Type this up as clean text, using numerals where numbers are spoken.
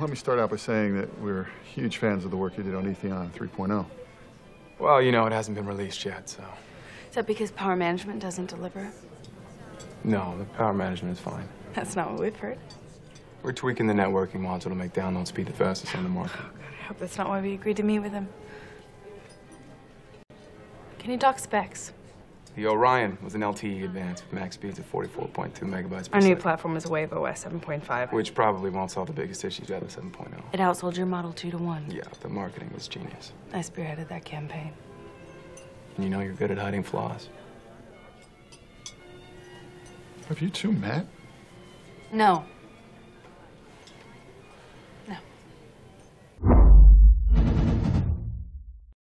Let me start out by saying that we're huge fans of the work you did on Etheon 3.0. Well, you know, it hasn't been released yet, so. Is that because power management doesn't deliver? No, the power management is fine. That's not what we've heard. We're tweaking the networking module to make download speed the fastest on the market. Oh, God, I hope that's not why we agreed to meet with him. Can you talk specs? The Orion was an LTE advance with max speeds of 44.2 megabytes per second. Our new platform is Wave OS 7.5. Which probably won't solve the biggest issues out of 7.0. It outsold your model 2 to 1. Yeah, the marketing was genius. I spearheaded that campaign. And you know you're good at hiding flaws. Have you two met? No.